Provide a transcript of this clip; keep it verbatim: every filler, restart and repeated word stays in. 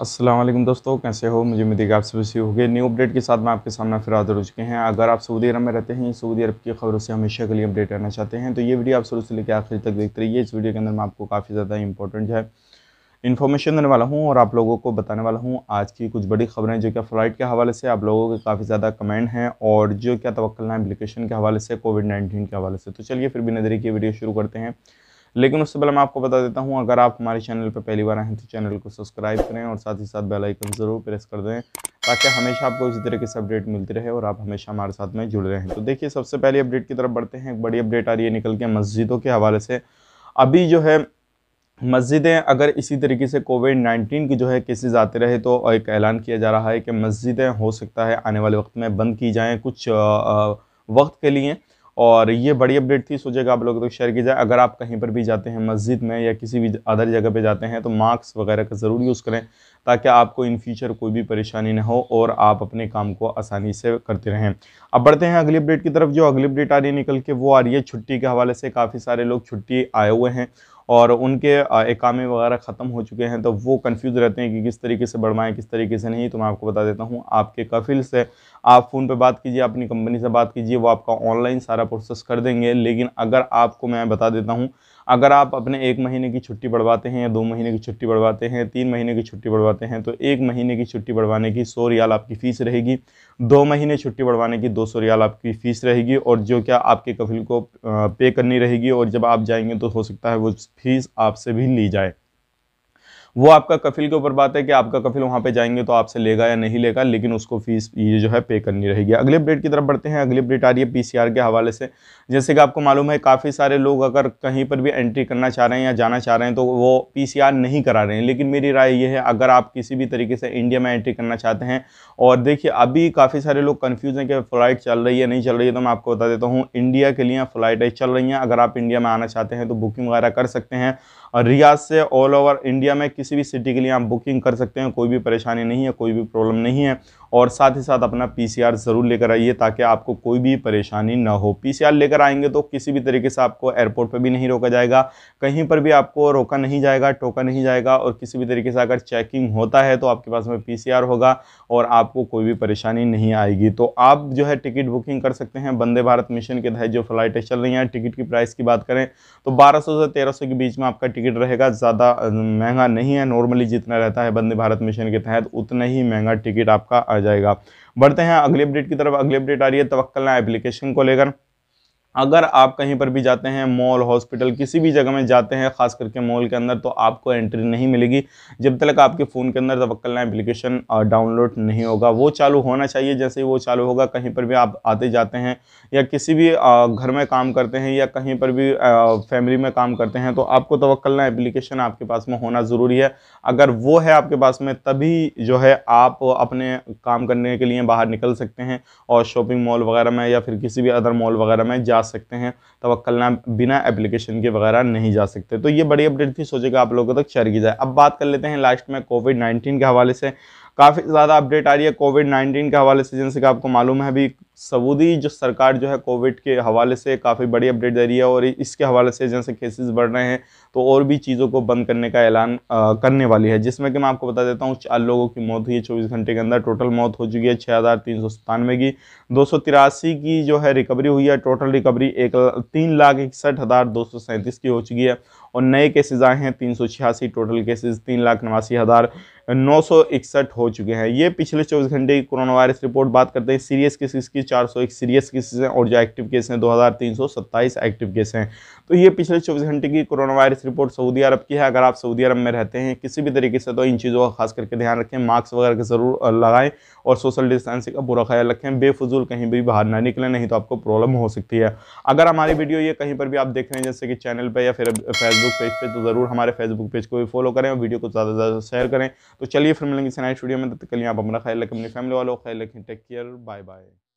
अस्सलाम वालेकुम दोस्तों, कैसे हो? मुझे उम्मीद है कि आप सब अच्छे होंगे। न्यू अपडेट के साथ मैं आपके सामने फिर हाजिर हो चुके हैं। अगर आप सऊदी अरब में रहते हैं, सऊदी अरब की खबरों से हमेशा के लिए अपडेट रहना चाहते हैं तो ये वीडियो आप शुरू से लेकर आखिर तक देखते रहिए। इस वीडियो के अंदर मैं आपको काफ़ी ज़्यादा इंपॉर्टेंट है इन्फॉर्मेशन देने वाला हूँ और आप लोगों को बताने वाला हूँ आज की कुछ बड़ी खबरें जो कि फ़्लाइट के हवाले से आप लोगों के काफ़ी ज़्यादा कमेंट हैं और जो क्या तवक्कलना एप्लीकेशन के हवाले से, कोविड नाइन्टीन के हवाले से। तो चलिए फिर बिना देरी के वीडियो शुरू करते हैं, लेकिन उससे पहले मैं आपको बता देता हूं, अगर आप हमारे चैनल पर पहली बार आए हैं तो चैनल को सब्सक्राइब करें और साथ ही साथ बेल आइकन ज़रूर प्रेस कर दें ताकि हमेशा आपको इसी तरह की अपडेट मिलती रहे और आप हमेशा हमारे साथ में जुड़े रहें। तो देखिए, सबसे पहले अपडेट की तरफ बढ़ते हैं। एक बड़ी अपडेट आ रही है निकल के मस्जिदों के हवाले से। अभी जो है मस्जिदें अगर इसी तरीके से कोविड नाइन्टीन की जो है केसेज आते रहे तो एक ऐलान किया जा रहा है कि मस्जिदें हो सकता है आने वाले वक्त में बंद की जाएँ कुछ वक्त के लिए। और ये बड़ी अपडेट थी, सोचेगा आप लोगों तक तो शेयर की जाए। अगर आप कहीं पर भी जाते हैं मस्जिद में या किसी भी अदर जगह पे जाते हैं तो मास्क वगैरह का ज़रूर यूज़ करें ताकि आपको इन फ्यूचर कोई भी परेशानी ना हो और आप अपने काम को आसानी से करते रहें। अब बढ़ते हैं अगली अपडेट की तरफ। जो अगली अपडेट आ रही है निकल के वो आ रही है छुट्टी के हवाले से। काफ़ी सारे लोग छुट्टी आए हुए हैं और उनके एकामे वगैरह ख़त्म हो चुके हैं तो वो कंफ्यूज रहते हैं कि किस तरीके से बढ़वाएं किस तरीके से नहीं। तो मैं आपको बता देता हूं, आपके कफिल से आप फ़ोन पे बात कीजिए, अपनी कंपनी से बात कीजिए, वो आपका ऑनलाइन सारा प्रोसेस कर देंगे। लेकिन अगर आपको मैं बता देता हूं, अगर आप अपने एक महीने की छुट्टी बढ़वाते हैं या दो महीने की छुट्टी बढ़वाते हैं, तीन महीने की छुट्टी बढ़वाते हैं तो एक महीने की छुट्टी बढ़वाने की सौ रियाल आपकी फ़ीस रहेगी, दो महीने छुट्टी बढ़वाने की दो सौ रियाल आपकी फ़ीस रहेगी और जो क्या आपके कफिल को पे करनी रहेगी। और जब आप जाएंगे तो हो सकता है वो फीस आपसे भी ली जाए। वो आपका कफिल के ऊपर बात है कि आपका कफिल वहाँ पे जाएंगे तो आपसे लेगा या नहीं लेगा, लेकिन उसको फीस ये जो है पे करनी रहेगी। अगले अपडेट की तरफ बढ़ते हैं। अगली अपडेट आ रही है पीसीआर के हवाले से। जैसे कि आपको मालूम है, काफ़ी सारे लोग अगर कहीं पर भी एंट्री करना चाह रहे हैं या जाना चाह रहे हैं तो वो पीसीआर नहीं करा रहे हैं। लेकिन मेरी राय ये है, अगर आप किसी भी तरीके से इंडिया में एंट्री करना चाहते हैं और देखिए अभी काफ़ी सारे लोग कन्फ्यूज़ हैं कि फ़्लाइट चल रही है नहीं चल रही है, तो मैं आपको बता देता हूँ इंडिया के लिए फ़्लाइटें चल रही हैं। अगर आप इंडिया में आना चाहते हैं तो बुकिंग वगैरह कर सकते हैं और रियाद से ऑल ओवर इंडिया में किसी भी सिटी के लिए आप बुकिंग कर सकते हैं। कोई भी परेशानी नहीं है, कोई भी प्रॉब्लम नहीं है। और साथ ही साथ अपना पीसीआर ज़रूर लेकर आइए ताकि आपको कोई भी परेशानी ना हो। पीसीआर लेकर आएंगे तो किसी भी तरीके से आपको एयरपोर्ट पर भी नहीं रोका जाएगा, कहीं पर भी आपको रोका नहीं जाएगा, टोका नहीं जाएगा। और किसी भी तरीके से अगर चेकिंग होता है तो आपके पास में पीसीआर होगा और आपको कोई भी परेशानी नहीं आएगी। तो आप जो है टिकट बुकिंग कर सकते हैं। वंदे भारत मिशन के तहत जो फ्लाइटें चल रही हैं, टिकट की प्राइस की बात करें तो बारह सौ से तेरह सौ के बीच में आपका टिकट रहेगा, ज़्यादा महंगा नहीं है। नॉर्मली जितना रहता है वंदे भारत मिशन के तहत उतना ही महंगा टिकट आपका आ जाएगा। बढ़ते हैं अगली अपडेट की तरफ। अगली अपडेट आ रही है तवक्कलना एप्लीकेशन को लेकर। अगर आप कहीं पर भी जाते हैं, मॉल, हॉस्पिटल, किसी भी जगह में जाते हैं, ख़ास करके मॉल के अंदर, तो आपको एंट्री नहीं मिलेगी जब तक आपके फ़ोन के अंदर तवक्कलना एप्लीकेशन डाउनलोड नहीं होगा। वो चालू होना चाहिए। जैसे ही वो चालू होगा, कहीं पर भी आप आते जाते हैं या किसी भी घर में काम करते हैं या कहीं पर भी फैमिली में काम करते हैं तो आपको तवक्कलना एप्लीकेशन आपके पास में होना ज़रूरी है। अगर वो है आपके पास में तभी जो है आप अपने काम करने के लिए बाहर निकल सकते हैं और शॉपिंग मॉल वगैरह में या फिर किसी भी अदर मॉल वगैरह में जा सकते हैं। तवक्कलना बिना एप्लीकेशन के वगैरह नहीं जा सकते। तो ये बड़ी अपडेट थी, सोचेगा आप लोगों तक शेयर की जाए। अब बात कर लेते हैं लास्ट में कोविड नाइन्टीन के हवाले से। काफ़ी ज़्यादा अपडेट आ रही है कोविड नाइन्टीन के हवाले से। जैसे कि आपको मालूम है, अभी सऊदी जो सरकार जो है कोविड के हवाले से काफ़ी बड़ी अपडेट दे रही है और इसके हवाले से जैसे केसेस बढ़ रहे हैं तो और भी चीज़ों को बंद करने का ऐलान करने वाली है, जिसमें कि मैं आपको बता देता हूँ चार लोगों की मौत हुई है चौबीस घंटे के अंदर। टोटल मौत हो चुकी है छः हज़ार तीन सौ सतानवे की, दो सौ तिरासी की जो है रिकवरी हुई है। टोटल रिकवरी एक तीन लाख इकसठ हज़ार दो सौ सैंतीस की हो चुकी है और नए केसेज आए हैं तीन सौ छियासी। टोटल केसेज तीन लाख नवासी हज़ार नौ सौ इकसठ हो चुके हैं। ये पिछले चौबीस घंटे की कोरोना वायरस रिपोर्ट। बात करते हैं सीरियस केसेस की, चार सौ एक सीरियस केसेस हैं और जो एक्टिव केस हैं दो हज़ार तीन सौ सत्ताईस एक्टिव केस हैं। तो ये पिछले चौबीस घंटे की कोरोना वायरस रिपोर्ट सऊदी अरब की है। अगर आप सऊदी अरब में रहते हैं किसी भी तरीके से तो इन चीज़ों का खास करके ध्यान रखें, मास्क वगैरह का ज़रूर लगाएं और सोशल डिस्टेंसिंग का पूरा ख्याल रखें। बेफजूल कहीं भी बाहर ना निकलें, नहीं तो आपको प्रॉब्लम हो सकती है। अगर हमारी वीडियो ये कहीं पर भी आप देख रहे हैं, जैसे कि चैनल पर या फिर फेसबुक पेज पर, तो ज़रूर हमारे फेसबुक पेज को भी फॉलो करें और वीडियो को ज़्यादा से ज़्यादा शेयर करें। तो चलिए फिर मिलेंगे इस नेक्स्ट वीडियो में। तब तक के लिए आप अपना ख्याल रखें, अपनी फैमिली वालों का ख्याल रखें। Take care, bye bye.